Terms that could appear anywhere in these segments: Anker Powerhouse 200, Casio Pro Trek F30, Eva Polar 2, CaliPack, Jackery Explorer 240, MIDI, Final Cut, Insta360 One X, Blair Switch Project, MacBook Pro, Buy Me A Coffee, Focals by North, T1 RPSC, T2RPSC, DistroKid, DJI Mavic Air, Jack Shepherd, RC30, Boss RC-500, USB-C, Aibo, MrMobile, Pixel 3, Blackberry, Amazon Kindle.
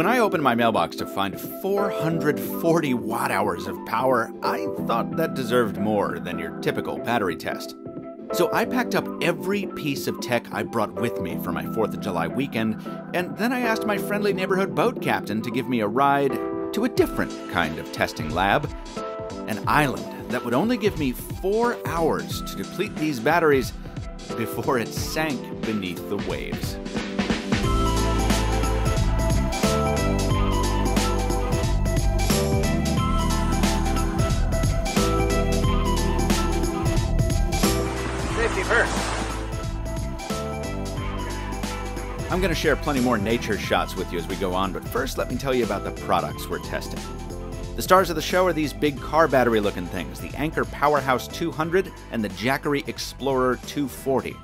When I opened my mailbox to find 440 watt-hours of power, I thought that deserved more than your typical battery test. So I packed up every piece of tech I brought with me for my 4th of July weekend, and then I asked my friendly neighborhood boat captain to give me a ride to a different kind of testing lab, an island that would only give me 4 hours to deplete these batteries before it sank beneath the waves. I'm going to share plenty more nature shots with you as we go on, but first let me tell you about the products we're testing. The stars of the show are these big car battery looking things, the Anker Powerhouse 200 and the Jackery Explorer 240.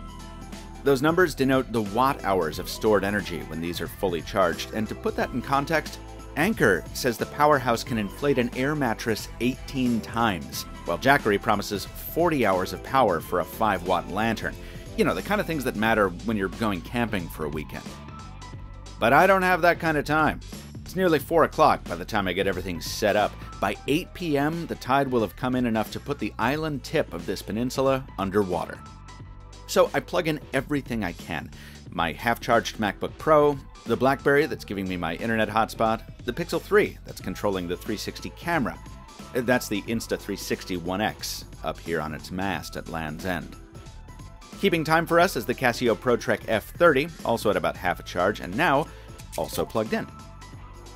Those numbers denote the watt hours of stored energy when these are fully charged, and to put that in context, Anker says the Powerhouse can inflate an air mattress 18 times, while Jackery promises 40 hours of power for a 5-watt lantern. You know, the kind of things that matter when you're going camping for a weekend. But I don't have that kind of time. It's nearly 4 o'clock by the time I get everything set up. By 8 p.m., the tide will have come in enough to put the island tip of this peninsula underwater. So I plug in everything I can. My half-charged MacBook Pro, the Blackberry that's giving me my internet hotspot, the Pixel 3 that's controlling the 360 camera. That's the Insta360 One X up here on its mast at Land's End. Keeping time for us is the Casio Pro Trek F30, also at about half a charge, and now also plugged in.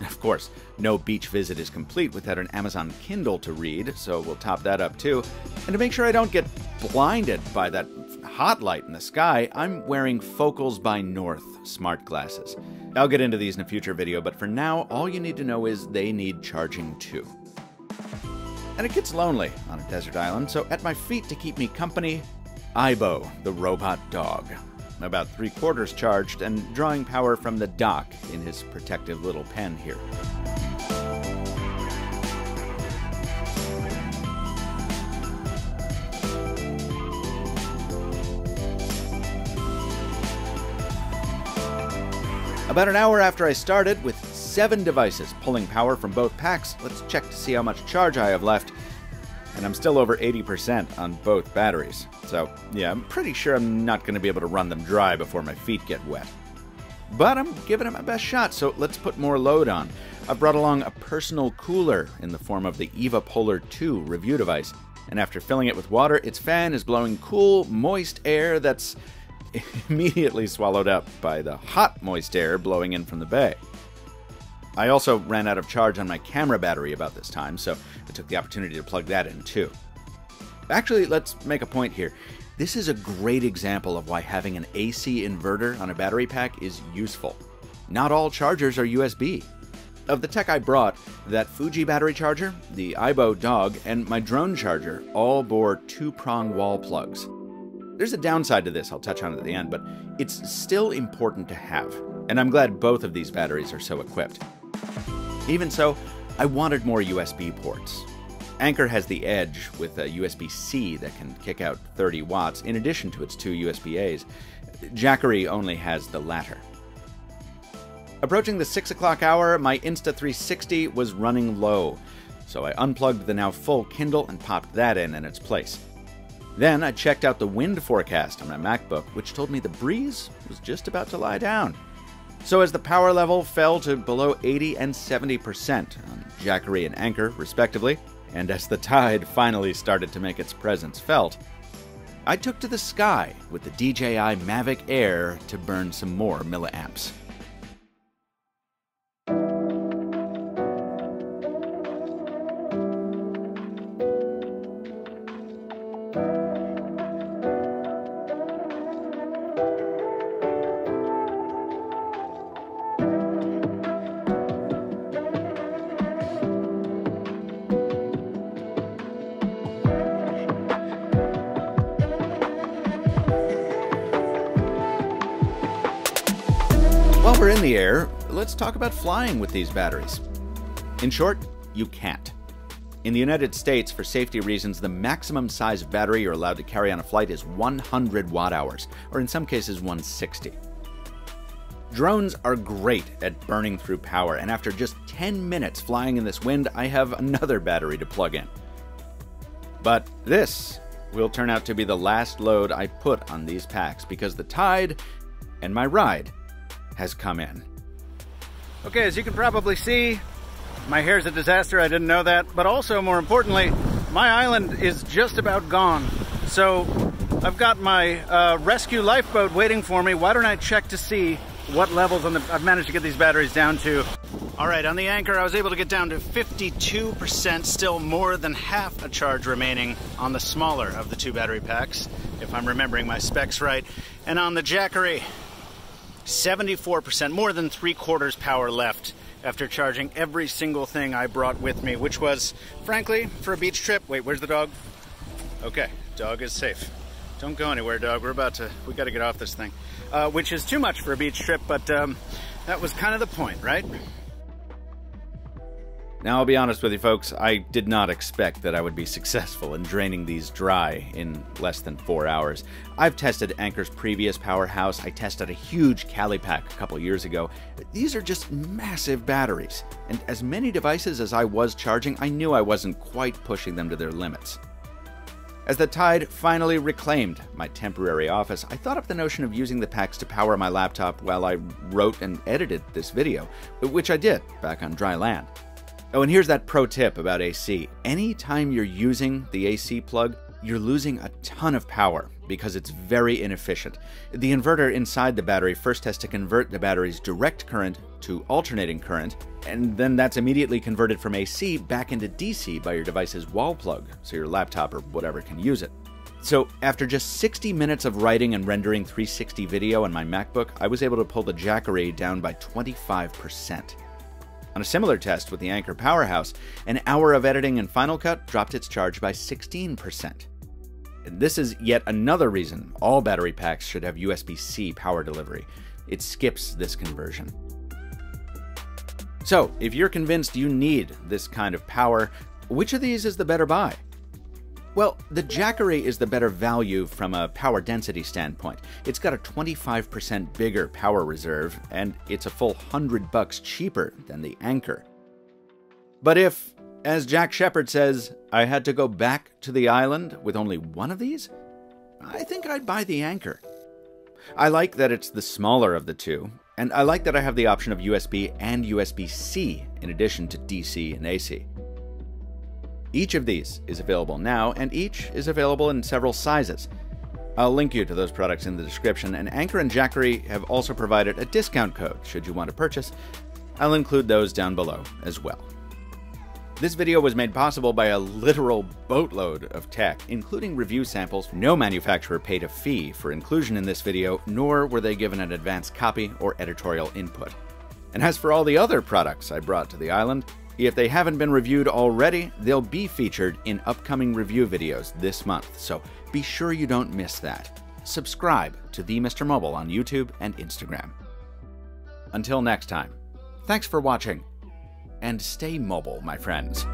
Of course, no beach visit is complete without an Amazon Kindle to read, so we'll top that up too. And to make sure I don't get blinded by that hot light in the sky, I'm wearing Focals by North smart glasses. I'll get into these in a future video, but for now, all you need to know is they need charging too. And it gets lonely on a desert island, so at my feet to keep me company, Aibo, the robot dog, about 3/4 charged and drawing power from the dock in his protective little pen here. About an hour after I started, with 7 devices pulling power from both packs, let's check to see how much charge I have left. And I'm still over 80% on both batteries. So yeah, I'm pretty sure I'm not going to be able to run them dry before my feet get wet. But I'm giving it my best shot, so let's put more load on. I've brought along a personal cooler in the form of the Eva Polar 2 review device. And after filling it with water, its fan is blowing cool, moist air that's immediately swallowed up by the hot, moist air blowing in from the bay. I also ran out of charge on my camera battery about this time, so I took the opportunity to plug that in too. Actually, let's make a point here. This is a great example of why having an AC inverter on a battery pack is useful. Not all chargers are USB. Of the tech I brought, that Fuji battery charger, the Aibo dog, and my drone charger all bore 2-prong wall plugs. There's a downside to this I'll touch on at the end, but it's still important to have, and I'm glad both of these batteries are so equipped. Even so, I wanted more USB ports. Anker has the Edge with a USB-C that can kick out 30 watts in addition to its 2 USB-As. Jackery only has the latter. Approaching the 6 o'clock hour, my Insta360 was running low, so I unplugged the now full Kindle and popped that in its place. Then I checked out the wind forecast on my MacBook, which told me the breeze was just about to lie down. So as the power level fell to below 80 and 70% on Jackery and Anker, respectively, and as the tide finally started to make its presence felt, I took to the sky with the DJI Mavic Air to burn some more milliamps. While we're in the air, let's talk about flying with these batteries. In short, you can't. In the United States, for safety reasons, the maximum size battery you're allowed to carry on a flight is 100 watt hours, or in some cases 160. Drones are great at burning through power, and after just 10 minutes flying in this wind, I have another battery to plug in. But this will turn out to be the last load I put on these packs because the tide and my ride has come in. Okay, as you can probably see, my hair's a disaster, I didn't know that, but also more importantly, my island is just about gone. So I've got my rescue lifeboat waiting for me. Why don't I check to see what levels I've managed to get these batteries down to. All right, on the Anker, I was able to get down to 52%, still more than half a charge remaining on the smaller of the two battery packs, if I'm remembering my specs right. And on the Jackery, 74%, more than 3/4 power left after charging every single thing I brought with me, which was, frankly, for a beach trip. Wait, where's the dog? Okay, dog is safe. Don't go anywhere, dog. We gotta get off this thing. Which is too much for a beach trip, but that was kind of the point, right? Now, I'll be honest with you folks, I did not expect that I would be successful in draining these dry in less than 4 hours. I've tested Anker's previous powerhouse. I tested a huge CaliPack a couple years ago. These are just massive batteries. And as many devices as I was charging, I knew I wasn't quite pushing them to their limits. As the tide finally reclaimed my temporary office, I thought up the notion of using the packs to power my laptop while I wrote and edited this video, which I did back on dry land. Oh, and here's that pro tip about AC. Anytime you're using the AC plug, you're losing a ton of power because it's very inefficient. The inverter inside the battery first has to convert the battery's direct current to alternating current, and then that's immediately converted from AC back into DC by your device's wall plug, so your laptop or whatever can use it. So after just 60 minutes of writing and rendering 360 video on my MacBook, I was able to pull the Jackery down by 25%. On a similar test with the Anker Powerhouse, an hour of editing in Final Cut dropped its charge by 16%. This is yet another reason all battery packs should have USB-C power delivery. It skips this conversion. So, if you're convinced you need this kind of power, which of these is the better buy? Well, the Jackery is the better value from a power density standpoint. It's got a 25% bigger power reserve, and it's a full $100 cheaper than the Anker. But if, as Jack Shepherd says, I had to go back to the island with only one of these, I think I'd buy the Anker. I like that it's the smaller of the two, and I like that I have the option of USB and USB-C in addition to DC and AC. Each of these is available now, and each is available in several sizes. I'll link you to those products in the description, and Anker and Jackery have also provided a discount code should you want to purchase. I'll include those down below as well. This video was made possible by a literal boatload of tech, including review samples. No manufacturer paid a fee for inclusion in this video, nor were they given an advance copy or editorial input. And as for all the other products I brought to the island, if they haven't been reviewed already, they'll be featured in upcoming review videos this month, so be sure you don't miss that. Subscribe to The Mr. Mobile on YouTube and Instagram. Until next time, thanks for watching, and stay mobile, my friends.